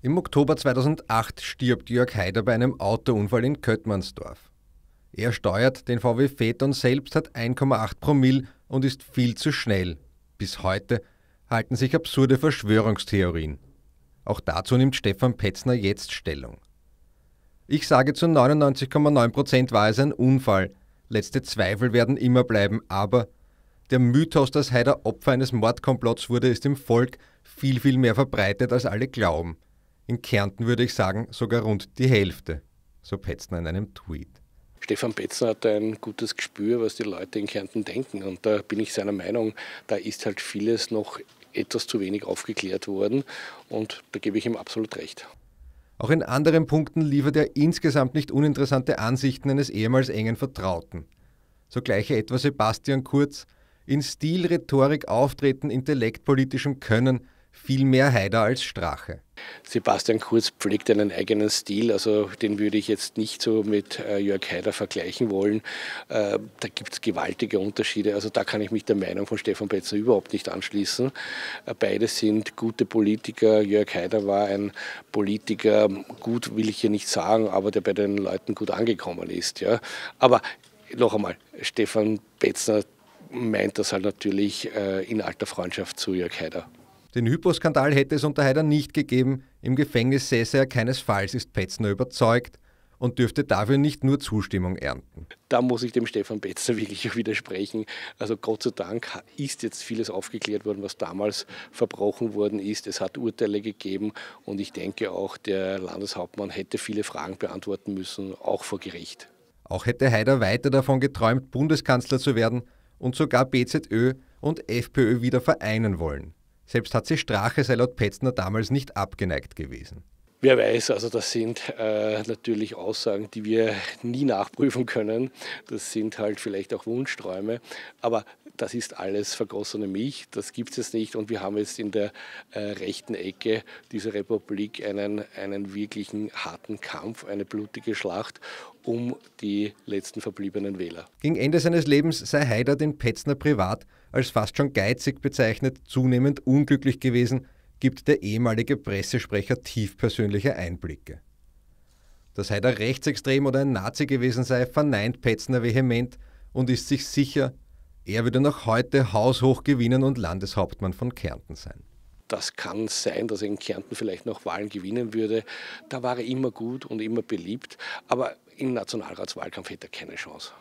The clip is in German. Im Oktober 2008 stirbt Jörg Haider bei einem Autounfall in Köttmannsdorf. Er steuert den VW-Phaeton, selbst hat 1,8 Promille und ist viel zu schnell. Bis heute halten sich absurde Verschwörungstheorien. Auch dazu nimmt Stefan Petzner jetzt Stellung. Ich sage, zu 99,9% war es ein Unfall. Letzte Zweifel werden immer bleiben, aber der Mythos, dass Haider Opfer eines Mordkomplotts wurde, ist im Volk viel, viel mehr verbreitet, als alle glauben. In Kärnten würde ich sagen, sogar rund die Hälfte, so Petzner in einem Tweet. Stefan Petzner hat ein gutes Gespür, was die Leute in Kärnten denken. Und da bin ich seiner Meinung, da ist halt vieles noch etwas zu wenig aufgeklärt worden. Und da gebe ich ihm absolut recht. Auch in anderen Punkten liefert er insgesamt nicht uninteressante Ansichten eines ehemals engen Vertrauten. So gleiche etwa Sebastian Kurz, in Stil, Rhetorik, Auftreten, Intellekt, politischem Können, viel mehr Haider als Strache. Sebastian Kurz pflegt einen eigenen Stil, also den würde ich jetzt nicht so mit Jörg Haider vergleichen wollen. Da gibt es gewaltige Unterschiede, also da kann ich mich der Meinung von Stefan Petzner überhaupt nicht anschließen. Beide sind gute Politiker. Jörg Haider war ein Politiker, gut will ich hier nicht sagen, aber der bei den Leuten gut angekommen ist. Ja. Aber noch einmal, Stefan Petzner meint das halt natürlich in alter Freundschaft zu Jörg Haider. Den Hypo-Skandal hätte es unter Haider nicht gegeben, im Gefängnis säße er keinesfalls, ist Petzner überzeugt und dürfte dafür nicht nur Zustimmung ernten. Da muss ich dem Stefan Petzner wirklich widersprechen. Also Gott sei Dank ist jetzt vieles aufgeklärt worden, was damals verbrochen worden ist. Es hat Urteile gegeben und ich denke auch, der Landeshauptmann hätte viele Fragen beantworten müssen, auch vor Gericht. Auch hätte Haider weiter davon geträumt, Bundeskanzler zu werden und sogar BZÖ und FPÖ wieder vereinen wollen. Selbst HC Strache sei laut Petzner damals nicht abgeneigt gewesen. Wer weiß, also das sind natürlich Aussagen, die wir nie nachprüfen können. Das sind halt vielleicht auch Wunschträume, aber das ist alles vergossene Milch, das gibt es jetzt nicht. Und wir haben jetzt in der rechten Ecke dieser Republik einen wirklichen harten Kampf, eine blutige Schlacht um die letzten verbliebenen Wähler. Gegen Ende seines Lebens sei Haider, den Petzner privat als fast schon geizig bezeichnet, zunehmend unglücklich gewesen, gibt der ehemalige Pressesprecher tiefpersönliche Einblicke. Dass Haider rechtsextrem oder ein Nazi gewesen sei, verneint Petzner vehement und ist sich sicher, er würde noch heute haushoch gewinnen und Landeshauptmann von Kärnten sein. Das kann sein, dass er in Kärnten vielleicht noch Wahlen gewinnen würde. Da war er immer gut und immer beliebt, aber im Nationalratswahlkampf hätte er keine Chance.